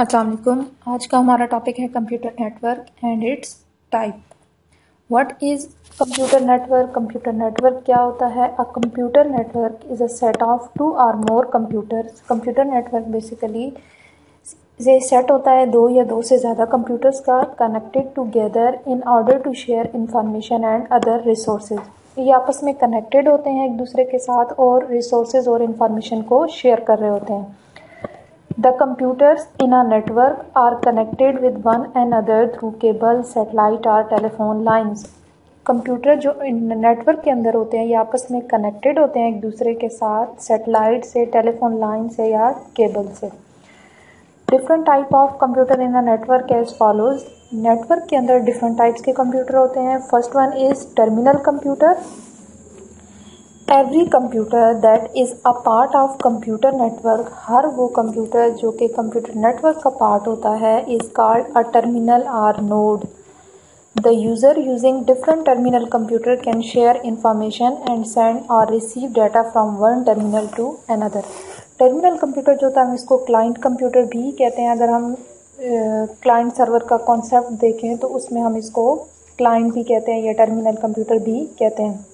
अस्सलाम वालेकुम। आज का हमारा टॉपिक है computer network and its type. What is computer network? Computer network क्या होता है? A computer network is a set of two or more computers. Computer network basically ये सेट होता है दो या दो से ज़्यादा कंप्यूटर्स का, connected together in order to share information and other resources. ये आपस में कनेक्टेड होते हैं एक दूसरे के साथ और रिसोर्सेज और इंफॉर्मेशन को शेयर कर रहे होते हैं। The computers in a network are connected with one another through cable, satellite और telephone lines। कंप्यूटर जो नेटवर्क के अंदर होते हैं ये आपस में कनेक्टेड होते हैं एक दूसरे के साथ सेटेलाइट से, टेलीफोन लाइन से या केबल से। Different type of computer in a network as follows. Network के अंदर डिफरेंट टाइप्स के कंप्यूटर होते हैं। First one is terminal computer. Every computer that is a part of computer network, हर वो कंप्यूटर जो कि कंप्यूटर नेटवर्क का पार्ट होता है is called a terminal or node. The user using different terminal computer can share information and send or receive data from one terminal to another. Terminal computer जो होता है हम इसको क्लाइंट कंप्यूटर भी कहते हैं। अगर हम क्लाइंट सर्वर का कॉन्सेप्ट देखें तो उसमें हम इसको क्लाइंट भी कहते हैं या टर्मिनल कंप्यूटर भी कहते हैं।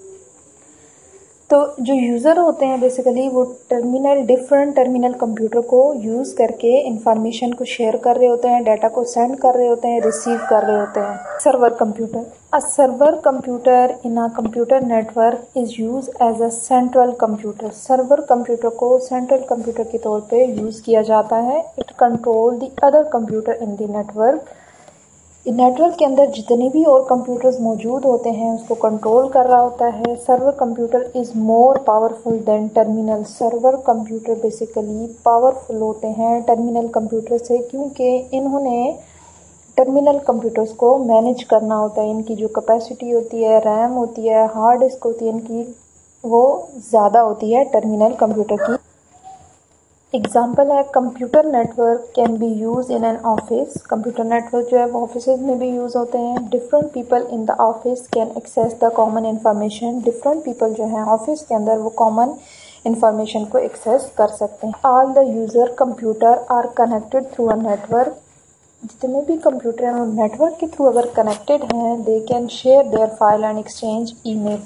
तो जो यूज़र होते हैं बेसिकली वो डिफरेंट टर्मिनल कंप्यूटर को यूज़ करके इंफॉर्मेशन को शेयर कर रहे होते हैं, डाटा को सेंड कर रहे होते हैं, रिसीव कर रहे होते हैं। Server computer. A server computer in a computer network is use as a central computer. Server computer को सेंट्रल कंप्यूटर के तौर पे यूज़ किया जाता है। It control the other computer in the network. Network के अंदर जितने भी और कंप्यूटर्स मौजूद होते हैं उसको कंट्रोल कर रहा होता है। Server computer is more powerful than terminal. Server computer basically powerful होते हैं टर्मिनल कंप्यूटर से, क्योंकि इन्होंने टर्मिनल कंप्यूटर्स को मैनेज करना होता है। इनकी जो कैपेसिटी होती है, रैम होती है, हार्ड डिस्क होती है, इनकी वो ज़्यादा होती है टर्मिनल कंप्यूटर की। एग्ज़ाम्पल है computer network can be use in an office. Computer network जो है वो ऑफिसेज में भी यूज़ होते हैं। Different people in the office can access the common information. Different people जो हैं ऑफिस के अंदर वो कॉमन इन्फॉर्मेशन को एक्सेस कर सकते हैं। All the user computer are connected through a network. जितने भी कंप्यूटर हैं वो नेटवर्क के थ्रू अगर कनेक्टेड हैं they can share their file and exchange email.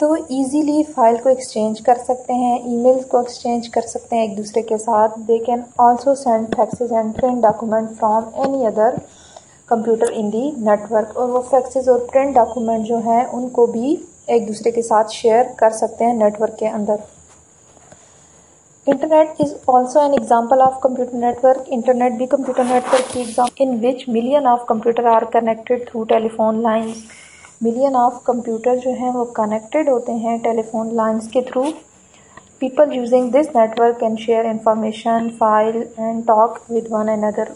तो वो ईज़ीली फाइल को एक्सचेंज कर सकते हैं, ईमेल्स को एक्सचेंज कर सकते हैं एक दूसरे के साथ। They can also send faxes and print document from any other computer in the network. और वो फैक्सेज और प्रिंट डॉक्यूमेंट जो हैं उनको भी एक दूसरे के साथ शेयर कर सकते हैं नेटवर्क के अंदर। Internet is also an example of computer network. Internet भी कंप्यूटर नेटवर्क की example. In which million of computer are connected through telephone lines. Million of computer जो हैं वो कनेक्टेड होते हैं टेलीफोन लाइन्स के through. People using this network can share information, file and talk with one another.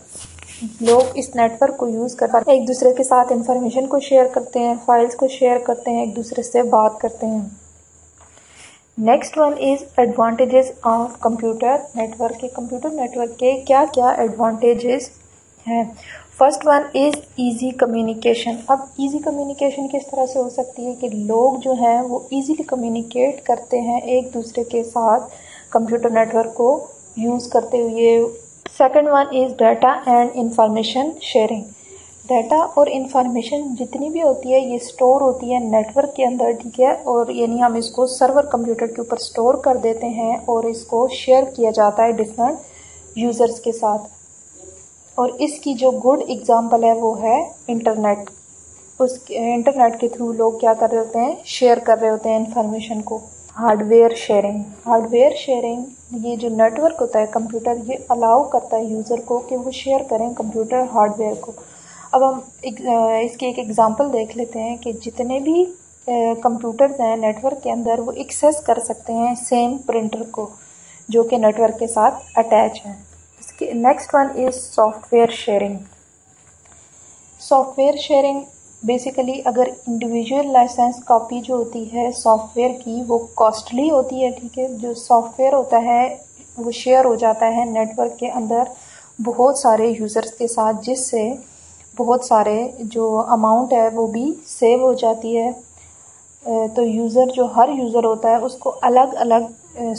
लोग इस network को use कर एक दूसरे के साथ इंफॉर्मेशन को शेयर करते हैं, फाइल्स को शेयर करते हैं, एक दूसरे से बात करते हैं। Next one is advantages of computer network. के कंप्यूटर नेटवर्क के क्या क्या एडवांटेजेस हैं? First one is easy communication. अब ईजी कम्युनिकेशन किस तरह से हो सकती है कि लोग जो हैं वो ईजीली कम्युनिकेट करते हैं एक दूसरे के साथ कंप्यूटर नेटवर्क को यूज़ करते हुए। Second one is data and information sharing. Data और इंफॉर्मेशन जितनी भी होती है ये स्टोर होती है नेटवर्क के अंदर, ठीक है, और यानी हम इसको सर्वर कंप्यूटर के ऊपर स्टोर कर देते हैं और इसको शेयर किया जाता है डिफरेंट यूज़र्स के साथ। और इसकी जो गुड एग्जाम्पल है वो है इंटरनेट। इंटरनेट के थ्रू लोग क्या कर रहे होते हैं? शेयर कर रहे होते हैं इन्फॉर्मेशन को। Hardware sharing. हार्डवेयर शेयरिंग ये जो नेटवर्क होता है कंप्यूटर ये अलाउ करता है यूज़र को कि वो शेयर करें कंप्यूटर हार्डवेयर को। अब हम इसकी एक एग्ज़ाम्पल देख लेते हैं कि जितने भी कंप्यूटर्स हैं नेटवर्क के अंदर वो एक्सेस कर सकते हैं सेम प्रिंटर को जो कि नेटवर्क के साथ अटैच है। Next one is software sharing. Software sharing basically अगर इंडिविजुअल लाइसेंस कॉपी जो होती है सॉफ्टवेयर की वो कॉस्टली होती है, ठीक है, जो सॉफ्टवेयर होता है वो शेयर हो जाता है नेटवर्क के अंदर बहुत सारे यूज़र्स के साथ, जिससे बहुत सारे जो अमाउंट है वो भी सेव हो जाती है। तो यूज़र जो हर यूज़र होता है उसको अलग अलग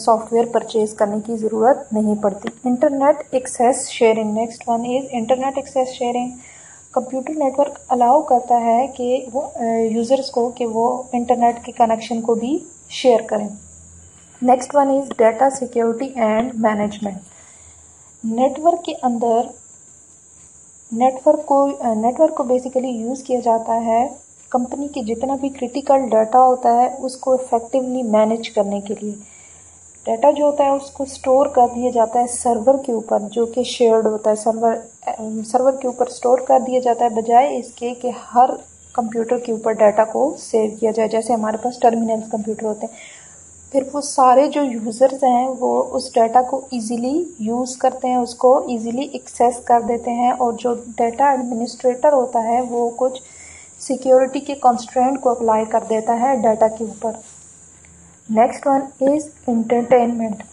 सॉफ्टवेयर परचेज करने की ज़रूरत नहीं पड़ती। Internet access sharing, next one is internet access sharing. Computer network allow करता है कि वो यूज़र्स को कि वो इंटरनेट के कनेक्शन को भी शेयर करें। Next one is data security and management. Network के अंदर नेटवर्क को बेसिकली यूज़ किया जाता है कंपनी के जितना भी क्रिटिकल डाटा होता है उसको इफेक्टिवली मैनेज करने के लिए। डाटा जो होता है उसको स्टोर कर दिया जाता है सर्वर के ऊपर जो कि शेयर्ड होता है, सर्वर के ऊपर स्टोर कर दिया जाता है बजाय इसके कि हर कंप्यूटर के ऊपर डाटा को सेव किया जाए। जैसे हमारे पास टर्मिनल्स कंप्यूटर होते हैं, फिर वो सारे जो यूज़र्स हैं वो उस डाटा को इजीली यूज़ करते हैं, उसको इजीली एक्सेस कर देते हैं। और जो डाटा एडमिनिस्ट्रेटर होता है वो कुछ सिक्योरिटी के कंस्ट्रेंट को अप्लाई कर देता है डाटा के ऊपर। Next one is entertainment.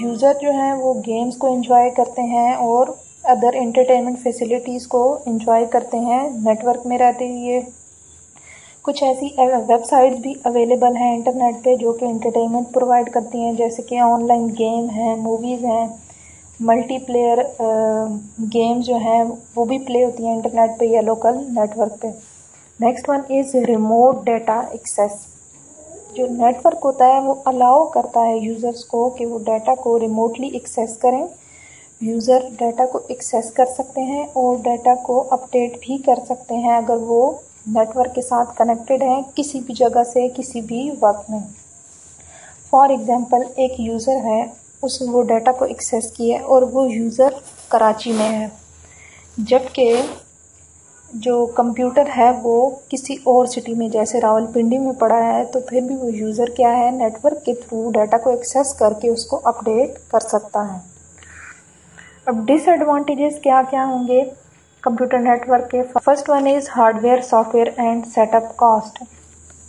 User जो हैं वो गेम्स को एंजॉय करते हैं और अदर एंटरटेनमेंट फैसिलिटीज़ को एंजॉय करते हैं नेटवर्क में रहते हुए। कुछ ऐसी वेबसाइट्स भी अवेलेबल हैं इंटरनेट पे जो कि एंटरटेनमेंट प्रोवाइड करती हैं, जैसे कि ऑनलाइन गेम हैं, मूवीज़ हैं, मल्टीप्लेयर गेम्स जो हैं वो भी प्ले होती हैं इंटरनेट पे या लोकल नेटवर्क पे। Next one is remote data access. जो नेटवर्क होता है वो अलाउ करता है यूज़र्स को कि वो डाटा को रिमोटली एक्सेस करें। यूज़र डाटा को एक्सेस कर सकते हैं और डाटा को अपडेट भी कर सकते हैं अगर वो नेटवर्क के साथ कनेक्टेड हैं किसी भी जगह से किसी भी वक्त में। फॉर एग्ज़ाम्पल एक यूज़र है, उस वो डाटा को एक्सेस किया और वो यूज़र कराची में है, जबकि जो कंप्यूटर है वो किसी और सिटी में जैसे रावलपिंडी में पड़ा है, तो फिर भी वो यूज़र क्या है नेटवर्क के थ्रू डाटा को एक्सेस करके उसको अपडेट कर सकता है। अब डिसएडवांटेजेस क्या क्या होंगे कंप्यूटर नेटवर्क के? First one is hardware, software and setup cost.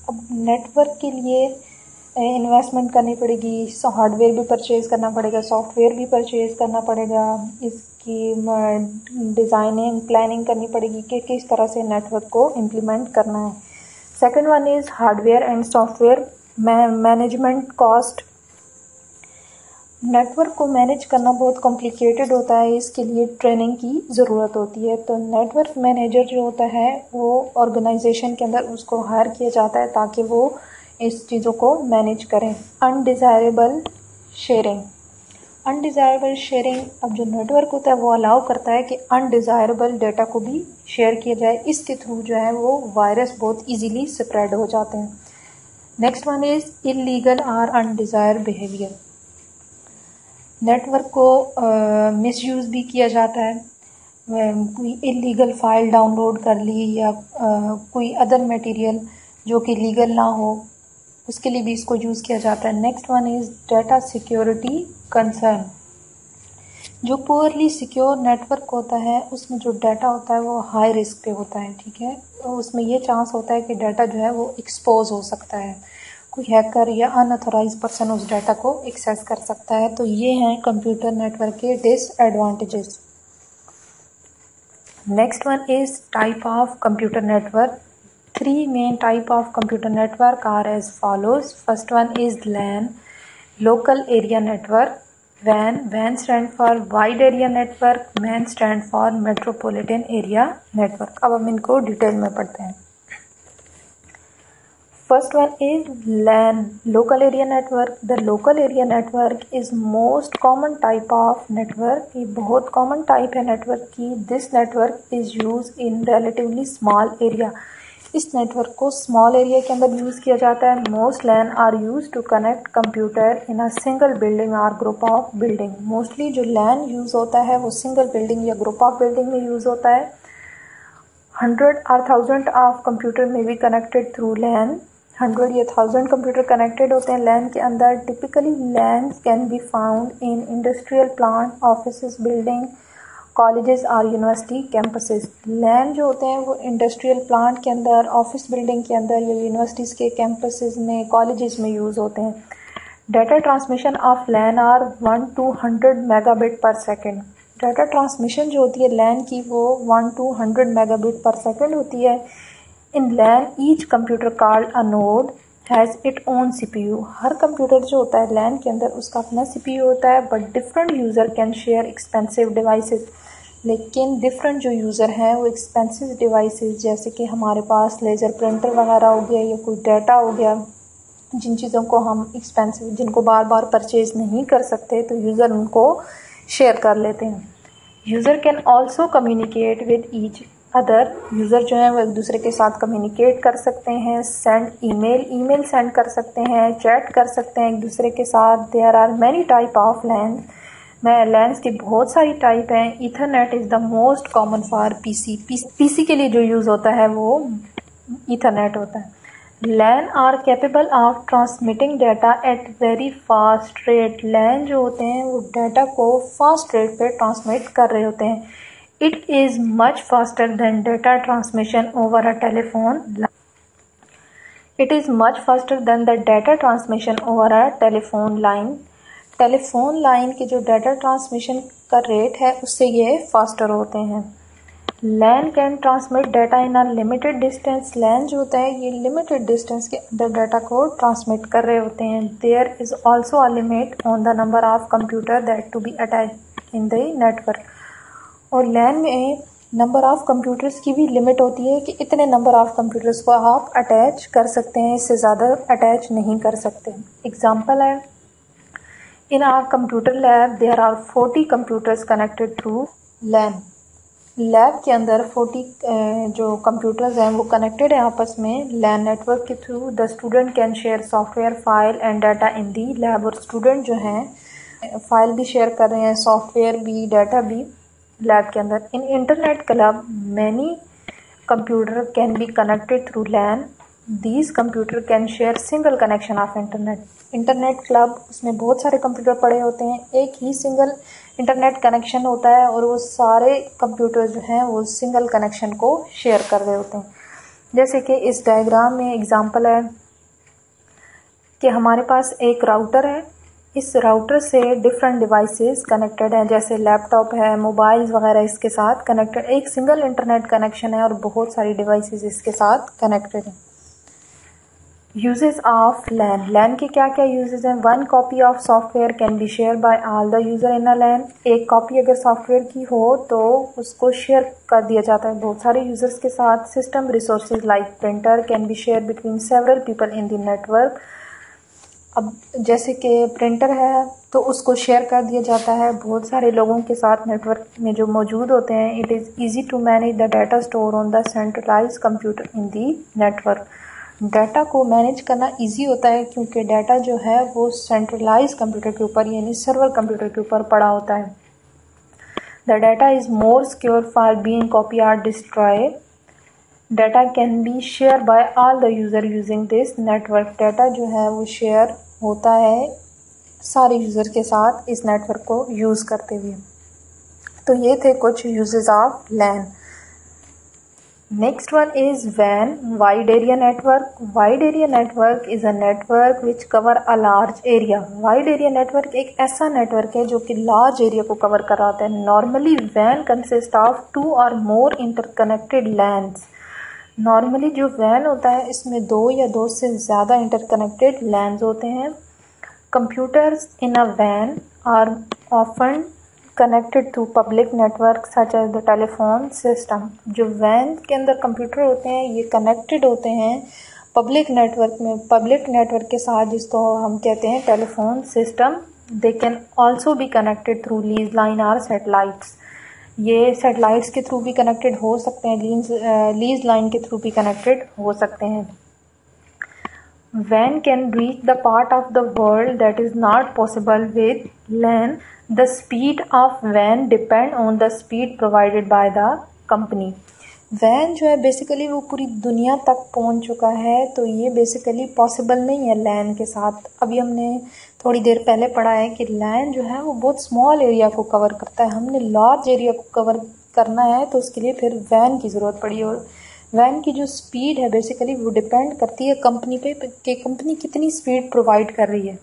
अब नेटवर्क के लिए इन्वेस्टमेंट करनी पड़ेगी, हार्डवेयर भी परचेज़ करना पड़ेगा, सॉफ्टवेयर भी परचेज़ करना पड़ेगा, इसकी डिज़ाइनिंग प्लानिंग करनी पड़ेगी कि किस तरह से नेटवर्क को इम्प्लीमेंट करना है। Second one is hardware and software management cost. Network को मैनेज करना बहुत कॉम्प्लिकेटेड होता है, इसके लिए ट्रेनिंग की ज़रूरत होती है। तो नेटवर्क मैनेजर जो होता है वो ऑर्गेनाइजेशन के अंदर उसको हायर किया जाता है ताकि वो इस चीज़ों को मैनेज करें। अनडिज़ायरेबल शेयरिंग, अब जो नेटवर्क होता है वो अलाउ करता है कि अनडिज़ायरेबल डाटा को भी शेयर किया जाए, इसके थ्रू जो है वो वायरस बहुत ईजीली स्प्रेड हो जाते हैं। नेक्स्ट वन इज़ इल्लीगल और अनडिज़ायर्ड बिहेवियर। नेटवर्क को मिसयूज़ भी किया जाता है, कोई इलीगल फ़ाइल डाउनलोड कर ली या कोई अदर मटेरियल जो कि लीगल ना हो उसके लिए भी इसको यूज़ किया जाता है। Next one is data security concern. जो पुअरली सिक्योर नेटवर्क होता है उसमें जो डाटा होता है वो हाई रिस्क पे होता है, ठीक है, तो उसमें ये चांस होता है कि डाटा जो है वो एक्सपोज हो सकता है, कोई हैकर या अनऑथराइज पर्सन उस डाटा को एक्सेस कर सकता है। तो ये हैं कंप्यूटर नेटवर्क के disadvantages. Next one is type of computer network. Three main type of computer network are as follows. First one is LAN, local area network. Van, van stand for wide area network. Man stand for metropolitan area network. अब हम इनको detail में पढ़ते हैं। First one is LAN, local area network. The local area network is most common type of network. ये बहुत common type है network की। This network is used in relatively small area. इस network को small area के अंदर use किया जाता है। Most LAN are used to connect computer in a single building or group of building. Mostly जो LAN use होता है वो single building या group of building में use होता है। 100 or 1000 of computer may be connected through LAN. 100 या 1000 computer connected होते हैं लैन के अंदर। Typically LAN can be found in industrial plant, office building, colleges और यूनिवर्सिटी कैंपसेस। लैन जो होते हैं वो इंडस्ट्रियल प्लांट के अंदर, ऑफिस बिल्डिंग के अंदर या यूनिवर्सिटीज़ के कैंपसेस में, कॉलेजेस में यूज़ होते हैं। Data transmission of LAN are 1 to 100 megabit per second. Data transmission जो होती है लैन की वो 1 to 100 मेगाबिट पर सेकेंड होती है। In LAN, each computer called a node has it own CPU। हर कंप्यूटर जो होता है LAN के अंदर उसका अपना CPU होता है, but different user can share expensive devices. लेकिन डिफरेंट जो यूज़र हैं वो एक्सपेंसिव डिवाइसेस जैसे कि हमारे पास लेज़र प्रिंटर वगैरह हो गया या कोई डाटा हो गया, जिन चीज़ों को हम एक्सपेंसिव जिनको बार बार परचेज़ नहीं कर सकते तो यूज़र उनको शेयर कर लेते हैं। User can also communicate with each other, user जो हैं वो एक दूसरे के साथ कम्युनिकेट कर सकते हैं, सेंड ई मेल सेंड कर सकते हैं, चैट कर सकते हैं एक दूसरे के साथ। There are many type of LANs, मैं लैंस की बहुत सारी टाइप हैं। Ethernet is the most common for PC के लिए जो यूज़ होता है वो ईथरनेट होता है। LAN are capable of transmitting data at very fast rate, LAN जो होते हैं वो डाटा को फास्ट रेट पे ट्रांसमिट कर रहे होते हैं। It is much faster than data transmission over a telephone, it is much faster than the data transmission over a telephone line. Telephone line के जो डाटा ट्रांसमिशन का रेट है उससे ये फास्टर होते हैं। LAN can transmit data in a limited distance, LAN जो होता है ये लिमिटेड डिस्टेंस के अंदर डाटा को ट्रांसमिट कर रहे होते हैं। There is also a limit on the number of computer that to be attach in the network, और लैन में नंबर ऑफ़ कंप्यूटर्स की भी लिमिट होती है कि इतने नंबर ऑफ़ कंप्यूटर्स को आप अटैच कर सकते हैं, इससे ज़्यादा अटैच नहीं कर सकते। एग्ज़ाम्पल है, in our computer lab there are 40 computers connected through LAN, lab के अंदर 40 जो कंप्यूटर्स हैं वो कनेक्टेड है आपस में लैन नेटवर्क के through. The student can share software file and data in the lab, और स्टूडेंट जो हैं फाइल भी शेयर कर रहे हैं, सॉफ्टवेयर भी, डाटा भी लैब के अंदर। In internet club many computer can be connected through LAN, these computer can share single connection of internet club, उसमें बहुत सारे कंप्यूटर पड़े होते हैं, एक ही सिंगल इंटरनेट कनेक्शन होता है और वो सारे कंप्यूटर जो हैं वो सिंगल कनेक्शन को शेयर कर रहे होते हैं। जैसे कि इस डायग्राम में एग्जांपल है कि हमारे पास एक राउटर है, इस राउटर से डिफरेंट डिवाइसेस कनेक्टेड हैं जैसे लैपटॉप है, मोबाइल्स वगैरह इसके साथ कनेक्टेड, एक सिंगल इंटरनेट कनेक्शन है और बहुत सारी डिवाइसेस इसके साथ कनेक्टेड हैं। यूजेज ऑफ लैन, लैन के क्या क्या यूजेज हैं। One copy of software can be share by all the user in a LAN, एक कॉपी अगर सॉफ्टवेयर की हो तो उसको शेयर कर दिया जाता है बहुत सारे यूजर्स के साथ। System resources like printer can be share between several people in the network, अब जैसे कि प्रिंटर है तो उसको शेयर कर दिया जाता है बहुत सारे लोगों के साथ नेटवर्क में जो मौजूद होते हैं। It is easy to manage the data store on the centralize computer in the network, data को मैनेज करना इजी होता है क्योंकि डाटा जो है वो सेंट्रलाइज कंप्यूटर के ऊपर यानी सर्वर कंप्यूटर के ऊपर पड़ा होता है। The data is more secure for being copy or destroy, data can be share by all the user using this network, data जो है वो शेयर होता है सारे यूज़र के साथ इस नेटवर्क को यूज़ करते हुए। तो ये थे कुछ uses of LAN. Next one is WAN, wide area network. Wide area network is a network which cover a large area. Wide area network एक ऐसा network है जो कि large area को cover कराता है। Normally WAN consist of 2 or more interconnected LANs. Normally जो WAN होता है इसमें 2 या 2 से ज़्यादा interconnected LANs होते हैं। Computers in a WAN are often connected through public network such as the telephone system, जो वैन के अंदर कंप्यूटर होते हैं ये कनेक्टेड होते हैं पब्लिक नेटवर्क में, पब्लिक नेटवर्क के साथ जिसको हम कहते हैं telephone system. They can also be connected through lease line or satellites, ये सेटेलाइट्स के थ्रू भी कनेक्टेड हो सकते हैं, लीज लाइन के थ्रू भी कनेक्टेड हो सकते हैं। WAN can reach the part of the world that is not possible with LAN. The speed of WAN depend on the speed provided by the company. WAN जो है बेसिकली वो पूरी दुनिया तक पहुँच चुका है तो ये बेसिकली पॉसिबल नहीं है LAN के साथ। अभी हमने थोड़ी देर पहले पढ़ा है कि LAN जो है वो बहुत स्मॉल एरिया को कवर करता है, हमने लार्ज एरिया को कवर करना है तो उसके लिए फिर WAN की ज़रूरत पड़ी, और वैन की जो स्पीड है बेसिकली वो डिपेंड करती है कंपनी पे कि कंपनी कितनी स्पीड प्रोवाइड कर रही है।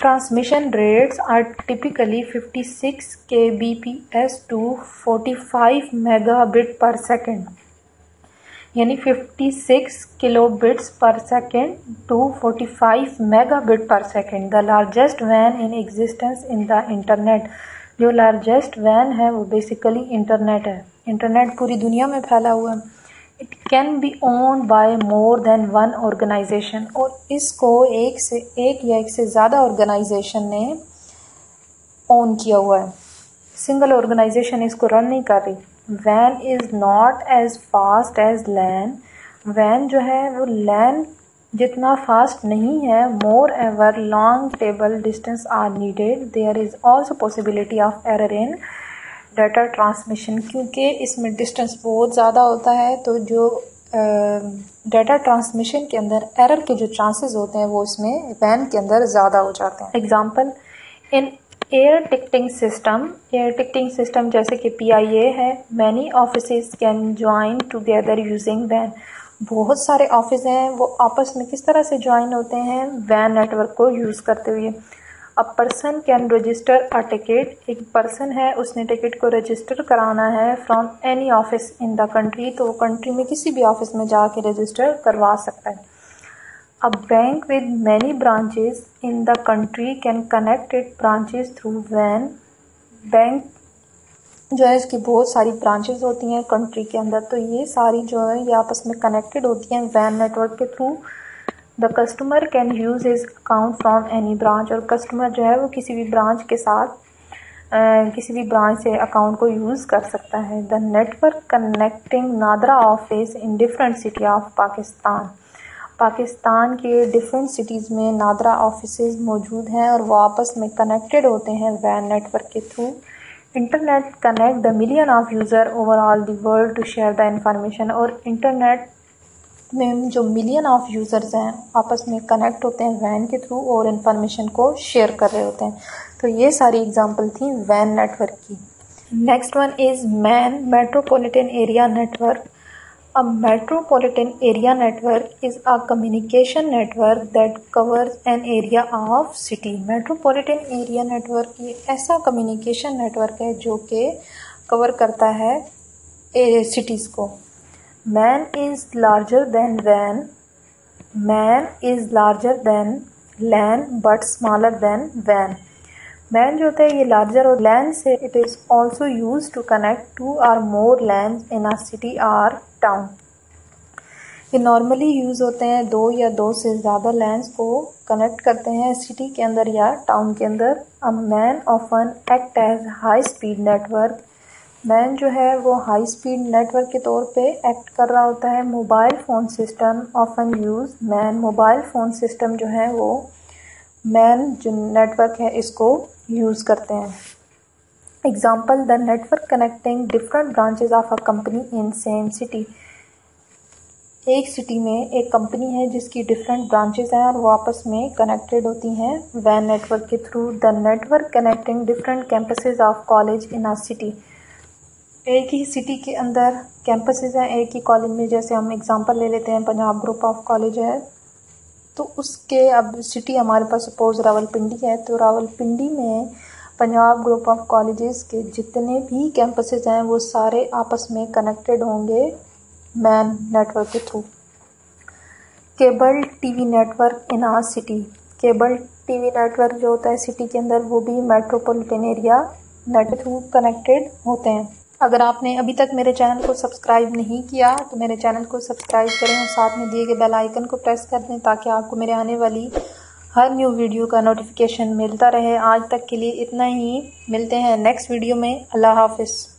Transmission rates are typically 56 kbps to 45 megabit per second. यानी 56 kilobits per second to 45 megabit per second. The largest वैन in existence in the internet, जो लार्जेस्ट वैन है वो बेसिकली इंटरनेट है। इंटरनेट पूरी दुनिया में फैला हुआ है। It can be owned by more than one organisation, और इसको एक या एक से ज़्यादा ऑर्गेनाइजेशन ने ओन किया हुआ है। सिंगल ऑर्गेनाइजेशन इसको रन नहीं कर रही। WAN is not as fast as LAN, WAN जो है वो LAN जितना फास्ट नहीं है। Moreover long table distance are needed, there is also possibility of error in data transmission, क्योंकि इसमें डिस्टेंस बहुत ज़्यादा होता है तो जो डाटा ट्रांसमिशन के अंदर एरर के जो चांसेस होते हैं वो इसमें WAN के अंदर ज़्यादा हो जाते हैं। Example in air ticketing system, air ticketing system जैसे कि PIA है। Many office can join together using WAN, बहुत सारे ऑफिस हैं वो आपस में किस तरह से ज्वाइन होते हैं WAN नेटवर्क को यूज़ करते हुए। A person can register a ticket, एक पर्सन है उसने टिकट को रजिस्टर कराना है from any office in the country, तो वो कंट्री में किसी भी ऑफिस में जाके रजिस्टर करवा सकता है। A bank with many branches in the country can connect its branches through WAN. Bank जो है इसकी बहुत सारी ब्रांचेज होती हैं कंट्री के अंदर, तो ये सारी जो है ये आपस में कनेक्टेड होती हैं WAN नेटवर्क के through. The customer can use his account from any branch, और कस्टमर जो है वो किसी भी ब्रांच के साथ किसी भी ब्रांच से अकाउंट को यूज़ कर सकता है। The network connecting NADRA office in different city of Pakistan, Pakistan के डिफरेंट सिटीज़ में नादरा ऑफिसेज मौजूद हैं और वो आपस में कनेक्टेड होते हैं WAN नेटवर्क के through. Internet connect the million of user over all the world to share the information, और इंटरनेट में जो मिलियन ऑफ यूज़र्स हैं आपस में कनेक्ट होते हैं WAN के थ्रू और इंफॉर्मेशन को शेयर कर रहे होते हैं। तो ये सारी एग्जाम्पल थी WAN नेटवर्क की। Next one is MAN, metropolitan area network. A metropolitan area network is a communication network that covers an area of city. Metropolitan area network ये ऐसा communication network है जो कि cover करता है cities को। MAN is larger than WAN. MAN is larger than LAN but smaller than WAN. WAN जो होता है ये लार्जर और LAN से। It is also use to connect to or more LAN in a city or town. ये normally use होते हैं दो या दो से ज़्यादा LAN को कनेक्ट करते हैं सिटी के अंदर या टाउन के अंदर। A MAN often act as high speed network, MAN जो है वो हाई स्पीड नेटवर्क के तौर पे एक्ट कर रहा होता है। Mobile phone system often use MAN, mobile phone system जो है वो MAN जो नेटवर्क है इसको यूज़ करते हैं। Example the network connecting different branches of a company in same city, एक सिटी में एक कंपनी है जिसकी डिफरेंट ब्रांचेज हैं और वो आपस में कनेक्टेड होती हैं WAN नेटवर्क के through. The network connecting different campuses of college in a city, एक ही सिटी के अंदर कैंपसेज हैं एक ही कॉलेज में। जैसे हम एग्जाम्पल ले लेते हैं पंजाब ग्रुप ऑफ कॉलेज है, तो उसके अब सिटी हमारे पास सपोज रावलपिंडी है, तो रावलपिंडी में पंजाब ग्रुप ऑफ कॉलेजेस के जितने भी कैंपसेस हैं वो सारे आपस में कनेक्टेड होंगे WAN नेटवर्क के through. Cable TV network in a city, cable TV network जो होता है सिटी के अंदर वो भी metropolitan area network through connected होते हैं। अगर आपने अभी तक मेरे चैनल को सब्सक्राइब नहीं किया तो मेरे चैनल को सब्सक्राइब करें और साथ में दिए गए बेल आइकन को प्रेस कर दें ताकि आपको मेरे आने वाली हर न्यू वीडियो का नोटिफिकेशन मिलता रहे। आज तक के लिए इतना ही, मिलते हैं नेक्स्ट वीडियो में। अल्लाह हाफिज़।